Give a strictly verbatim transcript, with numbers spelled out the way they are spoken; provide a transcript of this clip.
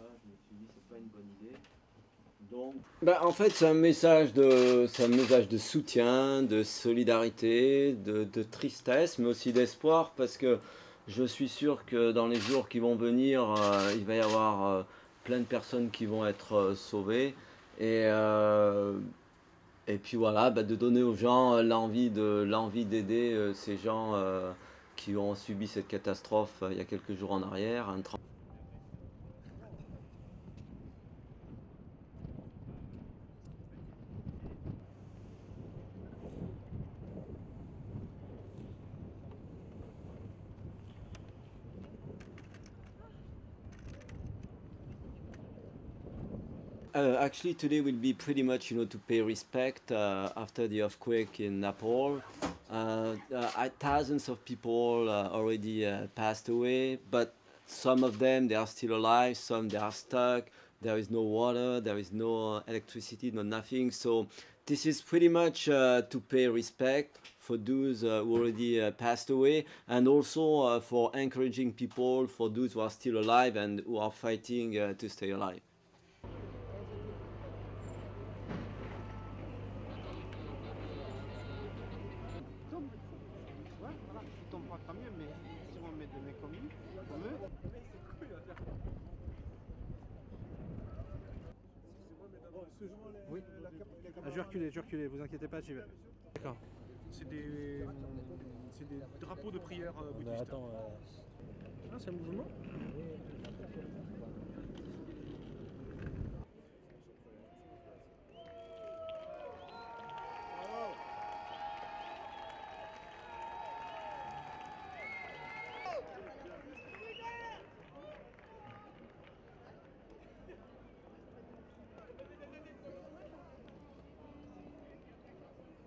ça, je me suis dit c'est pas une bonne idée. Donc... Bah, en fait, c'est un message de, c'est un message de soutien, de solidarité, de, de tristesse, mais aussi d'espoir, parce que je suis sûr que dans les jours qui vont venir, euh, il va y avoir euh, plein de personnes qui vont être euh, sauvées. Et, euh, et puis voilà, bah, de donner aux gens euh, l'envie de, l'envie d'aider euh, ces gens euh, qui ont subi cette catastrophe euh, il y a quelques jours en arrière. Hein, Uh, actually, today will be pretty much, you know, to pay respect uh, after the earthquake in Nepal. Uh, uh, thousands of people uh, already uh, passed away, but some of them, they are still alive, some they are stuck, there is no water, there is no electricity, no nothing. So this is pretty much uh, to pay respect for those uh, who already uh, passed away, and also uh, for encouraging people, for those who are still alive and who are fighting uh, to stay alive. Oui, ah, je vais reculer, je vais reculer, vous inquiétez pas, j'y vais. D'accord. C'est des, c'est des drapeaux de prière euh, bouddhistes. Attends, euh... Ah, c'est un mouvement ?